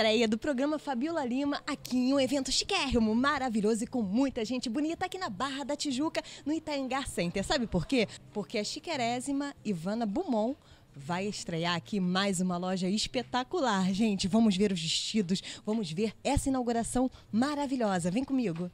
estreia do programa Fabiola Lyma aqui em um evento chiquérrimo, maravilhoso e com muita gente bonita aqui na Barra da Tijuca, no Itaengar Center. Sabe por quê? Porque a chiquerésima Ivana Beaumond vai estrear aqui mais uma loja espetacular. Gente, vamos ver os vestidos, vamos ver essa inauguração maravilhosa. Vem comigo!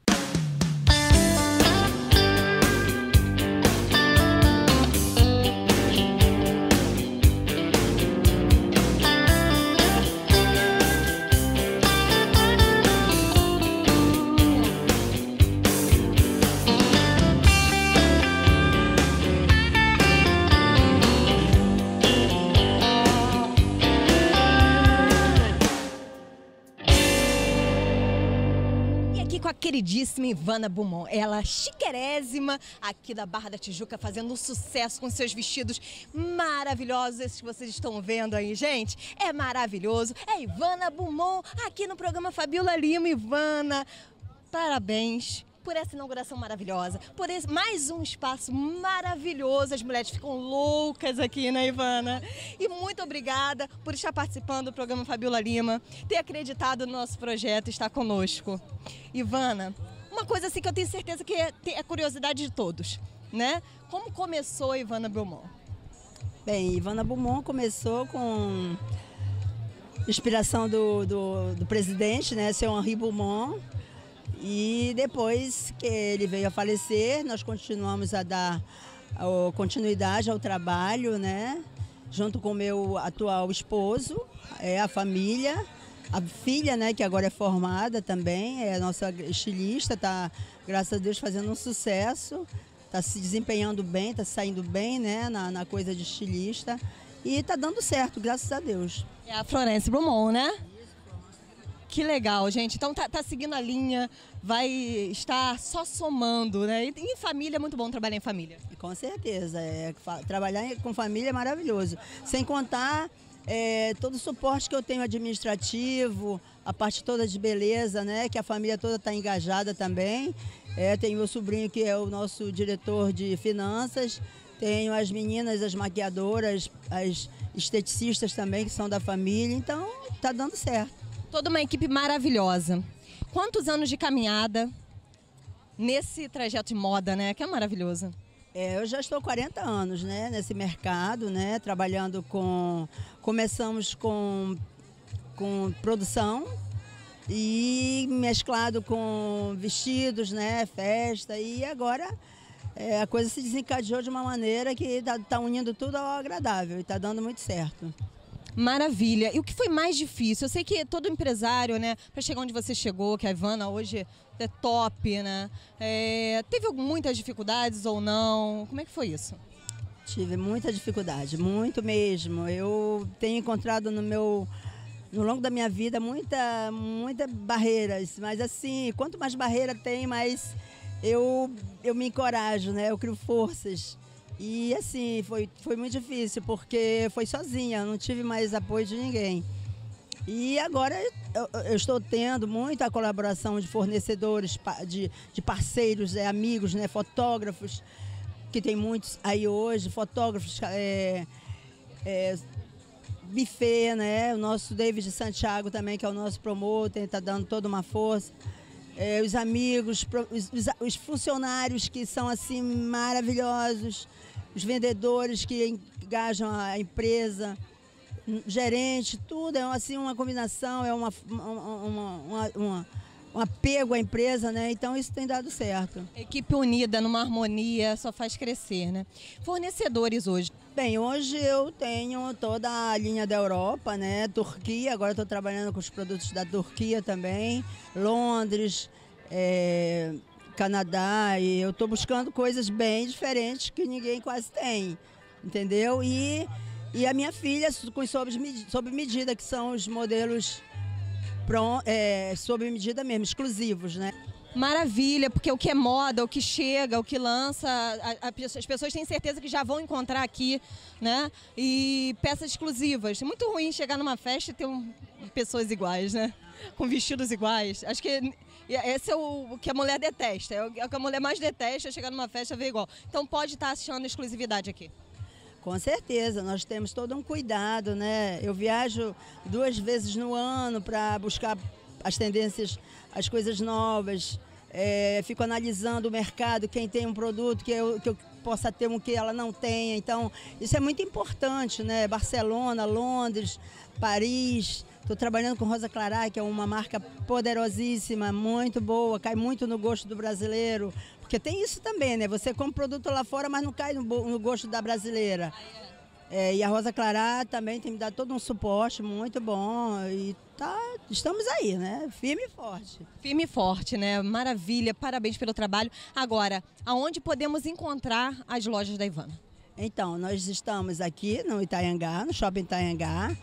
Queridíssima Ivana Beaumond, ela chiquerésima aqui da Barra da Tijuca, fazendo um sucesso com seus vestidos maravilhosos, esses que vocês estão vendo aí, gente, é maravilhoso, é Ivana Beaumond aqui no programa Fabiola Lyma. Ivana, parabéns por essa inauguração maravilhosa, por esse, mais um espaço maravilhoso, as mulheres ficam loucas aqui, né, Ivana? E muito obrigada por estar participando do programa Fabiola Lyma, ter acreditado no nosso projeto e estar conosco. Ivana, uma coisa assim que eu tenho certeza que é curiosidade de todos, né? Como começou a Ivana Beaumond? Bem, Ivana Beaumond começou com inspiração do presidente, né, seu Henri Beaumond. E depois que ele veio a falecer, nós continuamos a dar continuidade ao trabalho, né? Junto com o meu atual esposo, a família, a filha, né? Que agora é formada também, é a nossa estilista, está, graças a Deus, fazendo um sucesso, está se desempenhando bem, está saindo bem, né? Na coisa de estilista, e está dando certo, graças a Deus. É a Florence Brumont, né? Que legal, gente. Então tá seguindo a linha, vai estar só somando, né? E em família é muito bom trabalhar em família. Com certeza. Trabalhar com família é maravilhoso. Sem contar todo o suporte que eu tenho administrativo, a parte toda de beleza, né? Que a família toda está engajada também. Tem meu sobrinho que é o nosso diretor de finanças. Tenho as meninas, as maquiadoras, as esteticistas também, que são da família. Então tá dando certo. Toda uma equipe maravilhosa. Quantos anos de caminhada nesse trajeto de moda, né? Que é maravilhoso. Eu já estou 40 anos, né? Nesse mercado, né? Trabalhando com... Começamos com produção e mesclado com vestidos, né? Festa, e agora a coisa se desencadeou de uma maneira que está unindo tudo ao agradável e está dando muito certo. Maravilha. E o que foi mais difícil? Eu sei que todo empresário, né, para chegar onde você chegou, que a Ivana hoje é top, né? Teve muitas dificuldades ou não? Como é que foi isso? Tive muita dificuldade, muito mesmo. Eu tenho encontrado no longo da minha vida muitas barreiras, mas assim, quanto mais barreira tem, mais eu me encorajo, né? Eu crio forças. E assim, foi muito difícil, porque foi sozinha, não tive mais apoio de ninguém. E agora eu estou tendo muita colaboração de fornecedores, de parceiros, amigos, né, fotógrafos, que tem muitos aí hoje, fotógrafos, buffet, né, o nosso David de Santiago também, que é o nosso promotor, está dando toda uma força. Os amigos, os funcionários que são assim maravilhosos, os vendedores que engajam a empresa, gerente, tudo é assim uma combinação, é um apego à empresa, né? Então isso tem dado certo. Equipe unida numa harmonia só faz crescer, né? Fornecedores hoje. Bem, hoje eu tenho toda a linha da Europa, né? Turquia, agora estou trabalhando com os produtos da Turquia também, Londres, Canadá, e eu estou buscando coisas bem diferentes que ninguém quase tem, entendeu? E a minha filha, com sob medida, que são os modelos sob medida mesmo, exclusivos, né? Maravilha, porque o que é moda, o que chega, o que lança, as pessoas têm certeza que já vão encontrar aqui, né? E peças exclusivas. É muito ruim chegar numa festa e ter pessoas iguais, né? Com vestidos iguais. Acho que esse é o que a mulher detesta, é o que a mulher mais detesta, chegar numa festa e ver igual. Então pode estar achando exclusividade aqui. Com certeza, nós temos todo um cuidado, né? Eu viajo 2 vezes no ano para buscar as tendências, as coisas novas. Fico analisando o mercado, quem tem um produto que eu possa ter um que ela não tenha. Então, isso é muito importante, né? Barcelona, Londres, Paris. Estou trabalhando com Rosa Clará, que é uma marca poderosíssima, muito boa, cai muito no gosto do brasileiro. Porque tem isso também, né? Você compra produto lá fora, mas não cai no gosto da brasileira. E a Rosa Clará também tem me dado todo um suporte muito bom e estamos aí, né? Firme e forte. Firme e forte, né? Maravilha, parabéns pelo trabalho. Agora, aonde podemos encontrar as lojas da Ivana? Então, nós estamos aqui no Itaiangá, no Shopping Itaiangá.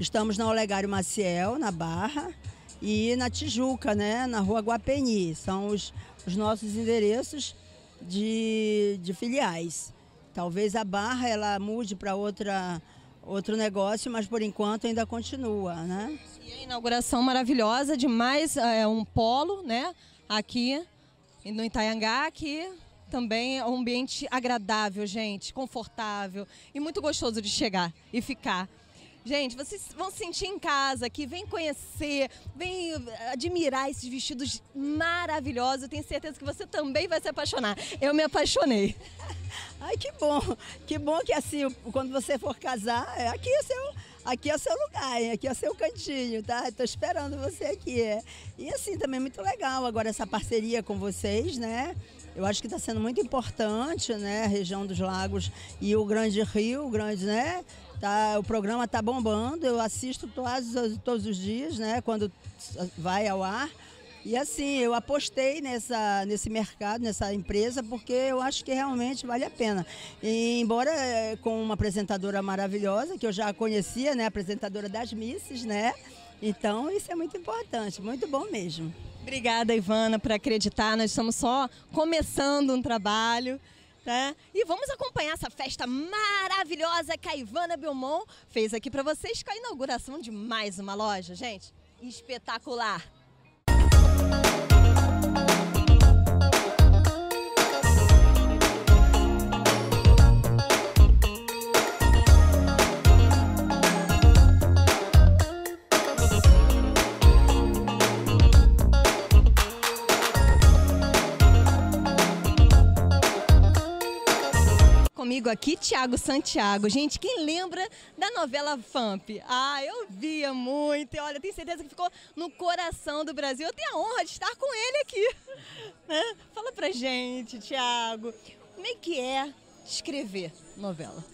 Estamos na Olegário Maciel, na Barra, e na Tijuca, né? Na Rua Guapeni. São os nossos endereços de filiais. Talvez a Barra ela mude para outro negócio, mas por enquanto ainda continua, né? E a inauguração maravilhosa de mais um polo, né? Aqui no Itaiangá, que também é um ambiente agradável, gente, confortável e muito gostoso de chegar e ficar. Gente, vocês vão se sentir em casa aqui, vem conhecer, vem admirar esses vestidos maravilhosos. Eu tenho certeza que você também vai se apaixonar. Eu me apaixonei. Ai, que bom. Que bom que assim, quando você for casar, aqui é o seu lugar, aqui é o seu cantinho, tá? Estou esperando você aqui. E assim, também é muito legal agora essa parceria com vocês, né? Eu acho que está sendo muito importante, né? A região dos lagos e o Grande Rio, né? Tá, o programa está bombando, eu assisto todos os dias, né, quando vai ao ar. E assim, eu apostei nesse mercado, nessa empresa, porque eu acho que realmente vale a pena. E, embora com uma apresentadora maravilhosa, que eu já conhecia, né, apresentadora das Misses, né? Então isso é muito importante, muito bom mesmo. Obrigada, Ivana, por acreditar, nós estamos só começando um trabalho. Tá? E vamos acompanhar essa festa maravilhosa que a Ivana Beaumond fez aqui para vocês com a inauguração de mais uma loja, gente, espetacular! Comigo aqui, Tiago Santiago. Gente, quem lembra da novela Vamp? Ah, eu via muito. Olha, tenho certeza que ficou no coração do Brasil. Eu tenho a honra de estar com ele aqui. Né? Fala pra gente, Tiago. Como é que é escrever novela?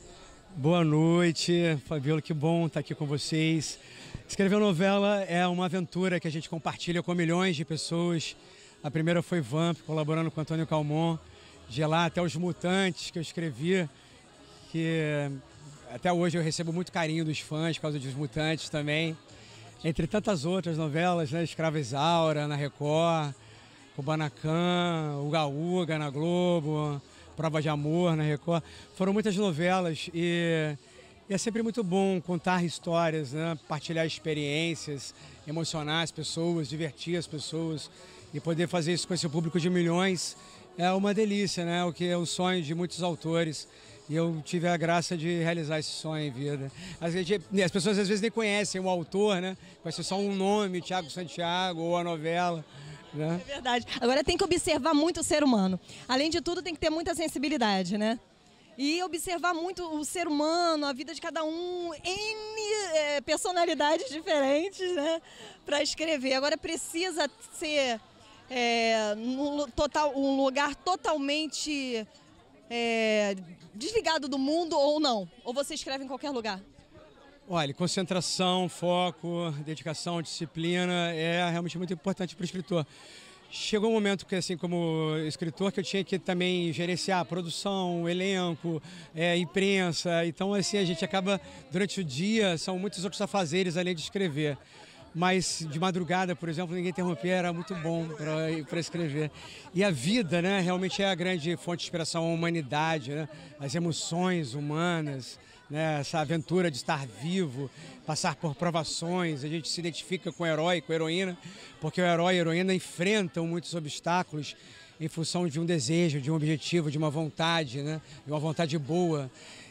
Boa noite, Fabiola. Que bom estar aqui com vocês. Escrever novela é uma aventura que a gente compartilha com milhões de pessoas. A primeira foi Vamp, colaborando com Antônio Calmon. De lá até Os Mutantes, que eu escrevi, que até hoje eu recebo muito carinho dos fãs por causa dos Mutantes também. Entre tantas outras novelas, né? Escrava Isaura, na Record, Kubanacan, Uga Uga, na Globo, Prova de Amor, na Record. Foram muitas novelas e é sempre muito bom contar histórias, né? Partilhar experiências, emocionar as pessoas, divertir as pessoas e poder fazer isso com esse público de milhões. É uma delícia, né? O que é o sonho de muitos autores. E eu tive a graça de realizar esse sonho em vida. As pessoas às vezes nem conhecem o autor, né? Vai ser só um nome, Tiago Santiago, ou a novela. Né? É verdade. Agora tem que observar muito o ser humano. Além de tudo, tem que ter muita sensibilidade, né? E observar muito o ser humano, a vida de cada um, N personalidades diferentes, né? Para escrever. Agora precisa ser... um lugar totalmente desligado do mundo ou não? Ou você escreve em qualquer lugar? Olha, concentração, foco, dedicação, disciplina é realmente muito importante para o escritor. Chegou um momento que, assim, como escritor, que eu tinha que também gerenciar a produção, o elenco, imprensa. Então, assim, a gente acaba, durante o dia, são muitos outros afazeres além de escrever. Mas de madrugada, por exemplo, ninguém interrompia, era muito bom para escrever. E a vida, né, realmente é a grande fonte de inspiração, a humanidade, né? As emoções humanas, né? Essa aventura de estar vivo, passar por provações. A gente se identifica com o herói, com a heroína, porque o herói e a heroína enfrentam muitos obstáculos em função de um desejo, de um objetivo, de uma vontade, né? De uma vontade boa.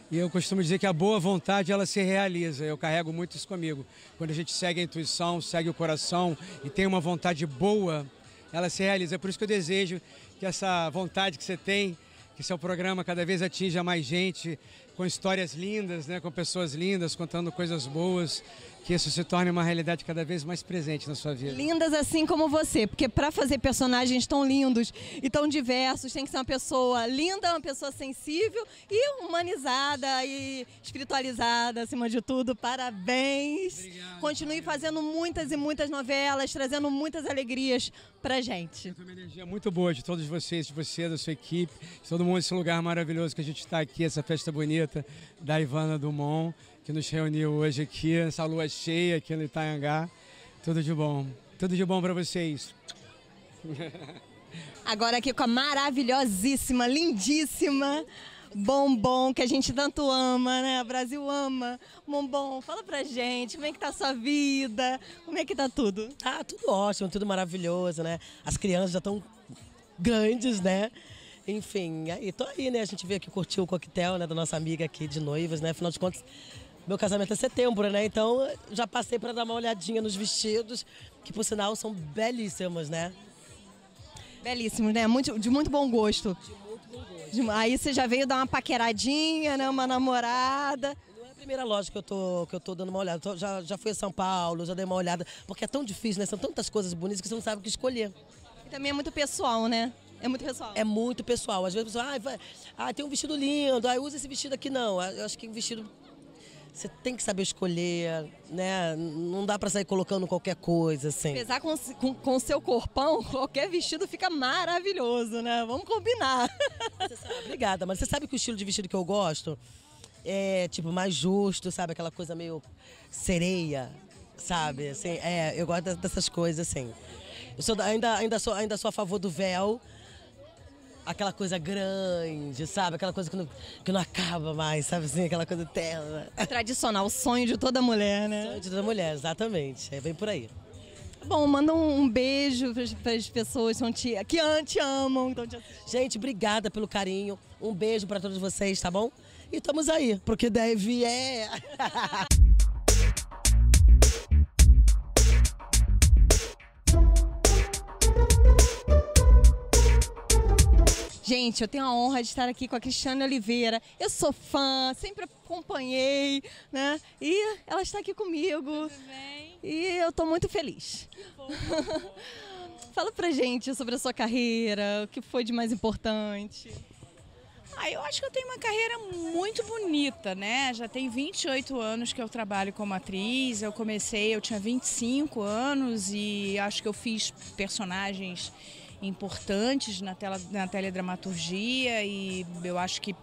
E eu costumo dizer que a boa vontade, ela se realiza. Eu carrego muito isso comigo. Quando a gente segue a intuição, segue o coração e tem uma vontade boa, ela se realiza. É por isso que eu desejo que essa vontade que você tem, que seu programa cada vez atinja mais gente, com histórias lindas, né, com pessoas lindas, contando coisas boas, que isso se torne uma realidade cada vez mais presente na sua vida. Lindas assim como você, porque para fazer personagens tão lindos e tão diversos, tem que ser uma pessoa linda, uma pessoa sensível e humanizada e espiritualizada, acima de tudo. Parabéns! Obrigado, continue fazendo muitas e muitas novelas, trazendo muitas alegrias pra gente. Uma energia muito boa de todos vocês, de você, da sua equipe, de todo mundo, esse lugar maravilhoso que a gente está aqui, essa festa bonita da Ivana Beaumond, que nos reuniu hoje aqui, essa lua cheia aqui no Itaiangá. Tudo de bom para vocês. Agora aqui com a maravilhosíssima, lindíssima Bombom, que a gente tanto ama, né? O Brasil ama. Bombom, fala pra gente, como é que tá a sua vida? Como é que tá tudo? Ah, tudo ótimo, tudo maravilhoso, né? As crianças já estão grandes, né? Enfim, aí tô aí, né? A gente veio aqui curtir o coquetel, né, da nossa amiga aqui de noivas, né? Afinal de contas, meu casamento é setembro, né? Então já passei para dar uma olhadinha nos vestidos, que por sinal são belíssimos, né? Belíssimos, né? Muito, de muito bom gosto. De muito bom gosto. Aí você já veio dar uma paqueradinha, né? Uma namorada. Primeira loja que eu tô dando uma olhada. Já fui a São Paulo, já dei uma olhada, porque é tão difícil, né? São tantas coisas bonitas que você não sabe o que escolher. E também é muito pessoal, né? É muito pessoal. É muito pessoal. Às vezes a pessoa, tem um vestido lindo, usa esse vestido aqui. Não, eu acho que um vestido você tem que saber escolher, né? Não dá pra sair colocando qualquer coisa, assim. Apesar com o seu corpão, qualquer vestido fica maravilhoso, né? Vamos combinar. Você sabe, obrigada, mas você sabe que o estilo de vestido que eu gosto é, tipo, mais justo, sabe? Aquela coisa meio sereia, sabe? Assim, eu gosto dessas coisas, assim. Eu sou, ainda sou a favor do véu. Aquela coisa grande, sabe? Aquela coisa que não acaba mais, sabe assim? Aquela coisa eterna. Tradicional, o sonho de toda mulher, né? O sonho de toda mulher, exatamente. É bem por aí. Bom, manda um beijo para as pessoas que te amam. Então te... Gente, obrigada pelo carinho. Um beijo para todos vocês, tá bom? E estamos aí, porque deve é... Gente, eu tenho a honra de estar aqui com a Cristiana Oliveira. Eu sou fã, sempre acompanhei, né? E ela está aqui comigo. Tudo bem? E eu estou muito feliz. Que bom, que bom. Fala pra gente sobre a sua carreira, o que foi de mais importante. Eu acho que eu tenho uma carreira muito bonita, né? Já tem 28 anos que eu trabalho como atriz. Eu comecei, eu tinha 25 anos e acho que eu fiz personagens importantes na teledramaturgia e eu acho que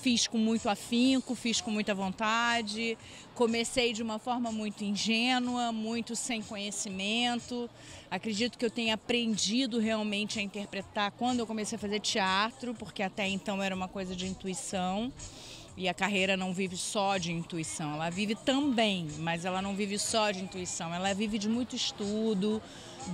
fiz com muito afinco, fiz com muita vontade, comecei de uma forma muito ingênua, muito sem conhecimento. Acredito que eu tenha aprendido realmente a interpretar quando eu comecei a fazer teatro, porque até então era uma coisa de intuição. E a carreira não vive só de intuição, ela vive também, mas ela não vive só de intuição, ela vive de muito estudo,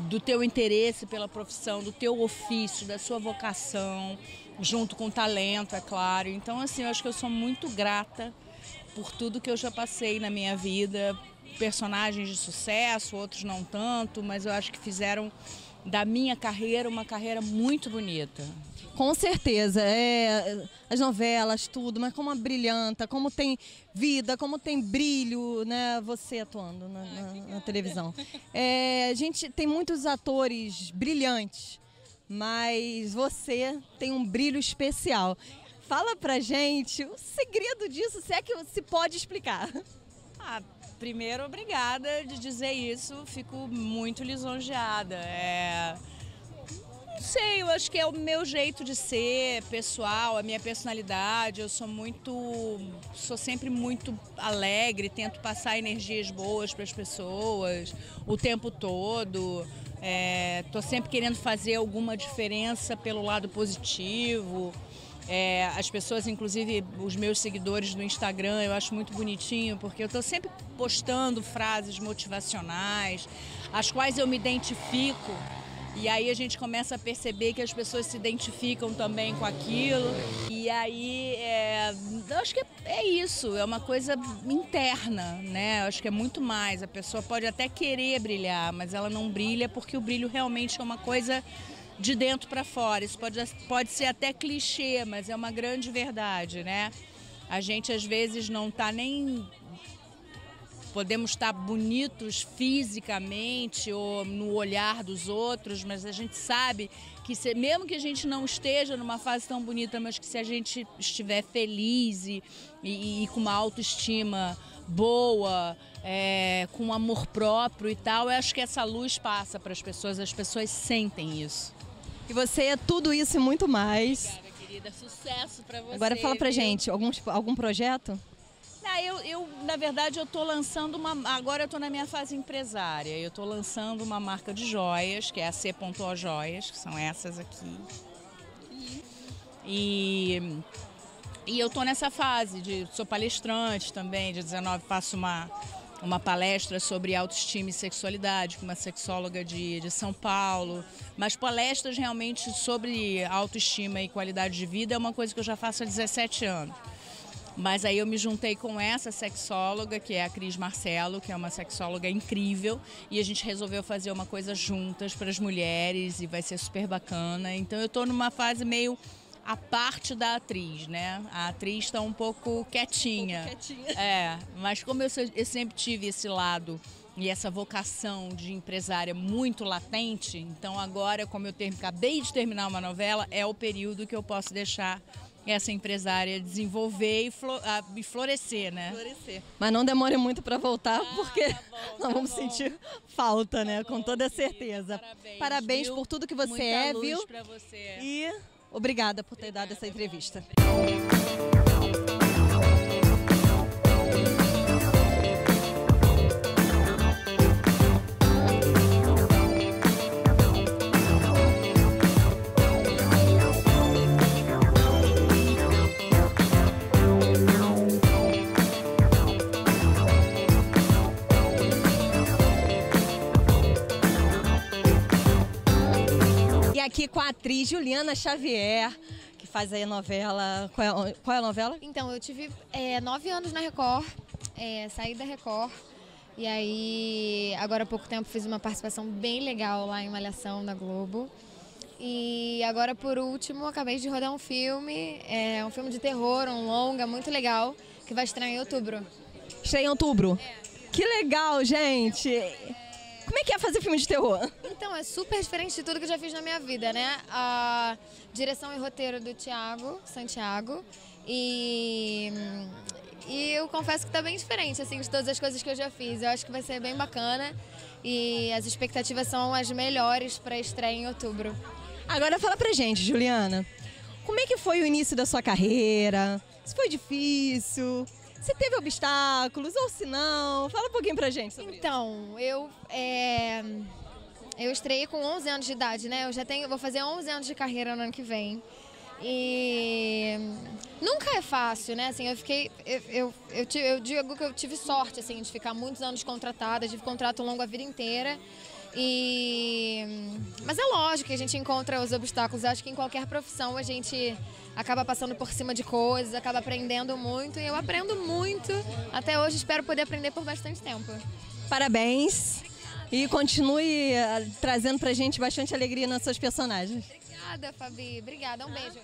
do teu interesse pela profissão, do teu ofício, da sua vocação, junto com o talento, é claro. Então, assim, eu acho que eu sou muito grata por tudo que eu já passei na minha vida, personagens de sucesso, outros não tanto, mas eu acho que fizeram da minha carreira uma carreira muito bonita. Com certeza, as novelas, tudo, mas como brilhanta, como tem vida, como tem brilho, né, você atuando na televisão. A gente tem muitos atores brilhantes, mas você tem um brilho especial. Fala pra gente o segredo disso, se é que se pode explicar. Primeiro, obrigada de dizer isso, fico muito lisonjeada. Não sei, eu acho que é o meu jeito de ser, pessoal, a minha personalidade. Eu sou sempre muito alegre, tento passar energias boas para as pessoas o tempo todo. Tô sempre querendo fazer alguma diferença pelo lado positivo. As pessoas, inclusive os meus seguidores do Instagram, eu acho muito bonitinho, porque eu estou sempre postando frases motivacionais, às quais eu me identifico. E aí a gente começa a perceber que as pessoas se identificam também com aquilo. E aí, eu acho que é isso, é uma coisa interna, né? Eu acho que é muito mais. A pessoa pode até querer brilhar, mas ela não brilha porque o brilho realmente é uma coisa de dentro para fora. Isso pode ser até clichê, mas é uma grande verdade, né? A gente às vezes não tá nem... Podemos estar bonitos fisicamente ou no olhar dos outros, mas a gente sabe que mesmo que a gente não esteja numa fase tão bonita, mas que se a gente estiver feliz e com uma autoestima boa, com amor próprio e tal, eu acho que essa luz passa para as pessoas sentem isso. E você é tudo isso e muito mais. Obrigada, querida. Sucesso para você. Agora fala pra gente, algum projeto? Ah, na verdade, eu tô lançando uma... Agora eu tô na minha fase empresária. Eu tô lançando uma marca de joias, que é a C.O. Joias, que são essas aqui. E eu tô nessa fase de... Sou palestrante também, dia 19 faço uma palestra sobre autoestima e sexualidade com uma sexóloga de São Paulo. Mas palestras realmente sobre autoestima e qualidade de vida é uma coisa que eu já faço há 17 anos. Mas aí eu me juntei com essa sexóloga, que é a Cris Marcelo, que é uma sexóloga incrível, e a gente resolveu fazer uma coisa juntas para as mulheres e vai ser super bacana. Então eu estou numa fase meio à parte da atriz, né? A atriz está um pouco quietinha. Um pouco quietinha. É, mas como eu sempre tive esse lado e essa vocação de empresária muito latente, então agora, como eu acabei de terminar uma novela, é o período que eu posso deixar essa empresária desenvolver e florescer, né? Florescer. Mas não demore muito para voltar, porque nós vamos sentir falta, né? Com toda certeza. Parabéns, viu? Por tudo que você viu? Muita luz pra você. E obrigada por ter dado essa entrevista. Aqui com a atriz Juliana Xavier, que faz aí a novela... Qual é a novela? Então, eu tive 9 anos na Record, saí da Record, e aí agora há pouco tempo fiz uma participação bem legal lá em Malhação, na Globo. E agora, por último, acabei de rodar um filme, um filme de terror, um longa, muito legal, que vai estrear em outubro. Estreia em outubro? É. Que legal, gente! Como é que é fazer filme de terror? Então, é super diferente de tudo que eu já fiz na minha vida, né? A direção e roteiro do Tiago Santiago. E eu confesso que tá bem diferente, assim, de todas as coisas que eu já fiz. Eu acho que vai ser bem bacana. E as expectativas são as melhores para estreia em outubro. Agora fala pra gente, Juliana. Como é que foi o início da sua carreira? Se foi difícil... Se teve obstáculos ou se não, fala um pouquinho pra gente sobre isso. Eu estreiei com 11 anos de idade, né? Eu já vou fazer 11 anos de carreira no ano que vem. E nunca é fácil, né? Assim, eu digo que eu tive sorte, assim, de ficar muitos anos contratada, tive contrato longo a vida inteira. Mas é lógico que a gente encontra os obstáculos. Acho que em qualquer profissão a gente acaba passando por cima de coisas, acaba aprendendo muito. E eu aprendo muito até hoje, espero poder aprender por bastante tempo. Parabéns e continue trazendo pra gente bastante alegria nas suas personagens. Obrigada, Fabi. Obrigada. Um beijo.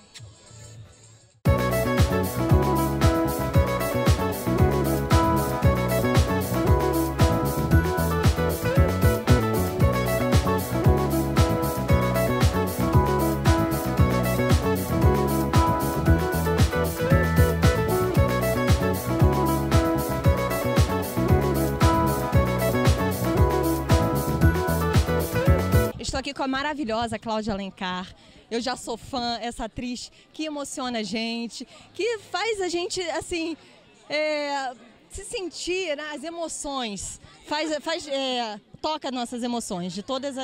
Estou aqui com a maravilhosa Cláudia Alencar. Eu já sou fã, essa atriz que emociona a gente, que faz a gente, assim, se sentir, né, as emoções, toca nossas emoções de todas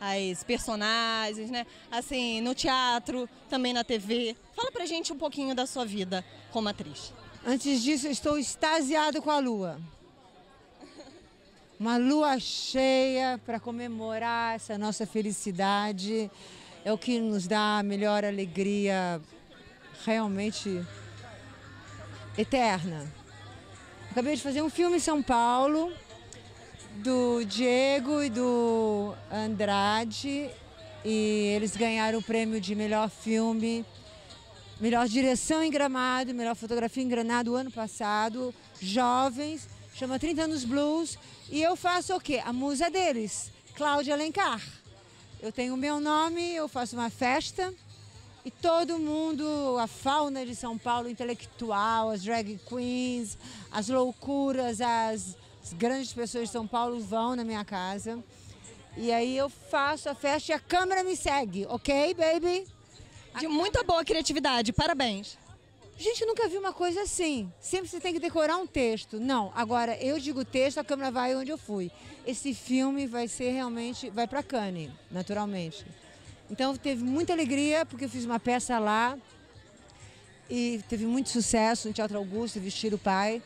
as personagens, né? Assim, no teatro, também na TV. Fala pra gente um pouquinho da sua vida como atriz. Antes disso, eu estou extasiada com a lua. uma lua cheia para comemorar essa nossa felicidade. É o que nos dá a melhor alegria realmente eterna. Acabei de fazer um filme em São Paulo, do Diego e do Andrade, e eles ganharam o prêmio de melhor filme, melhor direção em Gramado, melhor fotografia em Gramado ano passado, jovens, chama 30 Anos Blues, e eu faço o quê? A musa deles, Cláudia Alencar. Eu tenho o meu nome, eu faço uma festa, e todo mundo, a fauna de São Paulo intelectual, as drag queens, as loucuras, as grandes pessoas de São Paulo vão na minha casa. E aí eu faço a festa e a câmera me segue, ok, baby? De muita boa criatividade, parabéns. Gente, eu nunca vi uma coisa assim. Sempre você tem que decorar um texto. Não, agora eu digo texto, a câmera vai onde eu fui. Esse filme vai ser realmente, vai pra Cannes, naturalmente. Então teve muita alegria, porque eu fiz uma peça lá e teve muito sucesso no Teatro Augusto Vestir o Pai,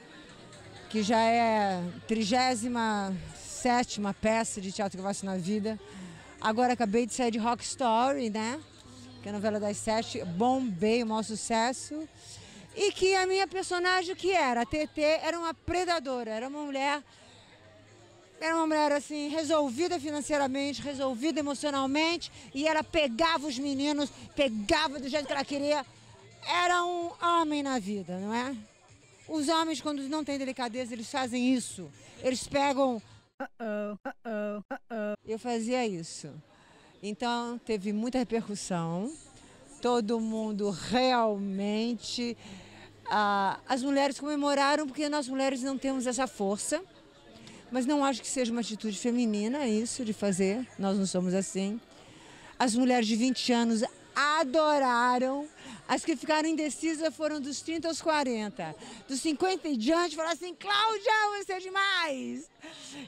que já é a 37ª peça de teatro que eu faço na vida. Agora acabei de sair de Rock Story, né? Que é a novela das 7, bombei, o maior sucesso. E que a minha personagem, que era a TT, era uma predadora, era uma mulher assim, resolvida financeiramente, resolvida emocionalmente, e ela pegava os meninos, pegava do jeito que ela queria. Era um homem na vida, não é? Os homens, quando não têm delicadeza, eles fazem isso. Eles pegam... Eu fazia isso. Então, teve muita repercussão. Todo mundo realmente... as mulheres comemoraram, porque nós mulheres não temos essa força. Mas não acho que seja uma atitude feminina isso de fazer. Nós não somos assim. As mulheres de 20 anos adoraram. As que ficaram indecisas foram dos 30 aos 40. Dos 50 em diante, falaram assim, Cláudia, você é demais.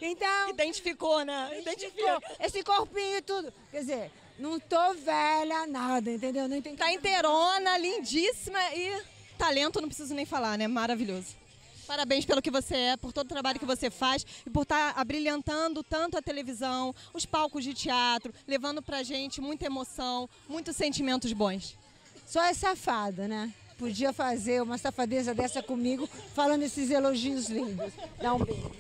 Então... Identificou, né? Identificou. Esse corpinho e tudo. Quer dizer, não tô velha, nada, entendeu? Não entendi. Tá inteirona, lindíssima e talento, não preciso nem falar, né? Maravilhoso. Parabéns pelo que você é, por todo o trabalho que você faz e por estar abrilhantando tanto a televisão, os palcos de teatro, levando pra gente muita emoção, muitos sentimentos bons. Só é safada, né? Podia fazer uma safadeza dessa comigo, falando esses elogios lindos. Dá um beijo.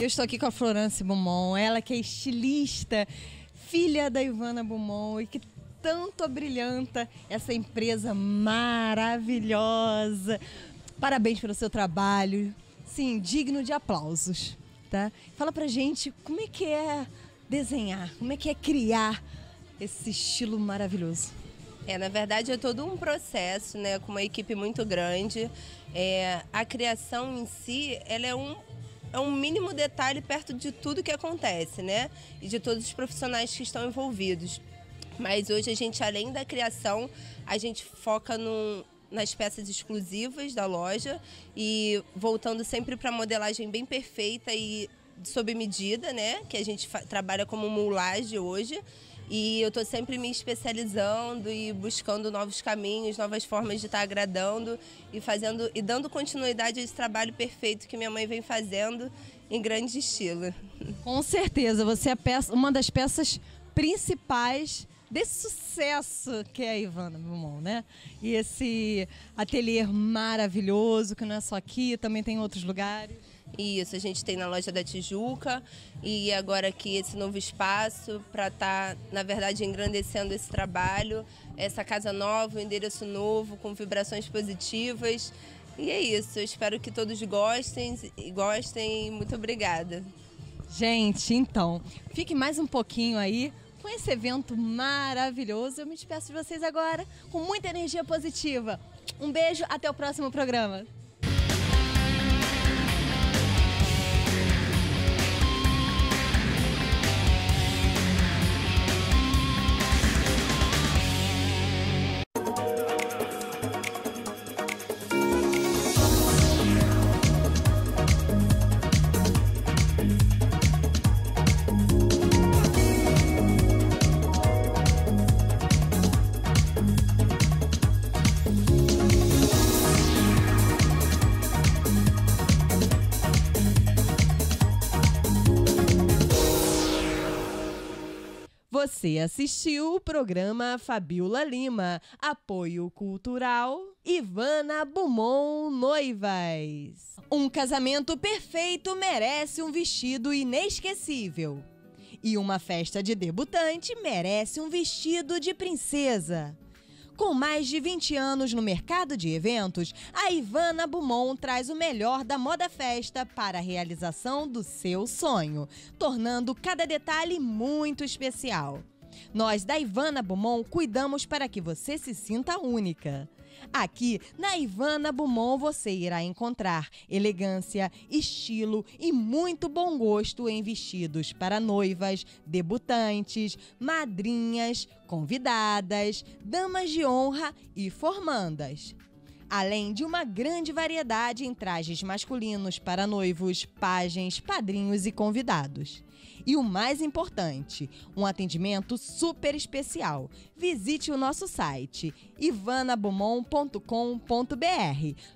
Eu estou aqui com a Florence Brumont, ela que é estilista, filha da Ivana Beaumond, e que tanto abrilhanta essa empresa maravilhosa. Parabéns pelo seu trabalho, sim, digno de aplausos, tá? Fala pra gente como é que é desenhar, como é que é criar esse estilo maravilhoso. Na verdade é todo um processo, né, com uma equipe muito grande. A criação em si, ela é um mínimo detalhe perto de tudo que acontece, né? E de todos os profissionais que estão envolvidos. Mas hoje a gente, além da criação, a gente foca nas peças exclusivas da loja e voltando sempre para a modelagem bem perfeita e sob medida, né? Que a gente trabalha como moulage hoje. E eu estou sempre me especializando e buscando novos caminhos, novas formas de estar agradando e fazendo e dando continuidade a esse trabalho perfeito que minha mãe vem fazendo em grande estilo. Com certeza, você é uma das peças principais desse sucesso que é a Ivana Beaumond, né? E esse ateliê maravilhoso, que não é só aqui, também tem em outros lugares. Isso, a gente tem na loja da Tijuca e agora aqui esse novo espaço para estar, na verdade, engrandecendo esse trabalho, essa casa nova, um endereço novo, com vibrações positivas. E é isso, eu espero que todos gostem. Muito obrigada. Gente, então, fique mais um pouquinho aí com esse evento maravilhoso. Eu me despeço de vocês agora com muita energia positiva. Um beijo, até o próximo programa. Você assistiu o programa Fabiola Lyma, apoio cultural Ivana Beaumond Noivas. Um casamento perfeito merece um vestido inesquecível. E uma festa de debutante merece um vestido de princesa. Com mais de 20 anos no mercado de eventos, a Ivana Beaumond traz o melhor da moda festa para a realização do seu sonho, tornando cada detalhe muito especial. Nós da Ivana Beaumond cuidamos para que você se sinta única. Aqui na Ivana Beaumond você irá encontrar elegância, estilo e muito bom gosto em vestidos para noivas, debutantes, madrinhas, convidadas, damas de honra e formandas. Além de uma grande variedade em trajes masculinos para noivos, pajens, padrinhos e convidados. E o mais importante, um atendimento super especial. Visite o nosso site ivanabeaumond.com.br.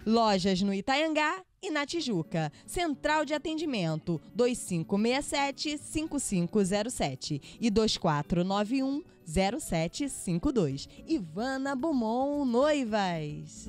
Lojas no Itaiangá e na Tijuca. Central de atendimento 2567-5507 e 2491-0752. Ivana Beaumond Noivas.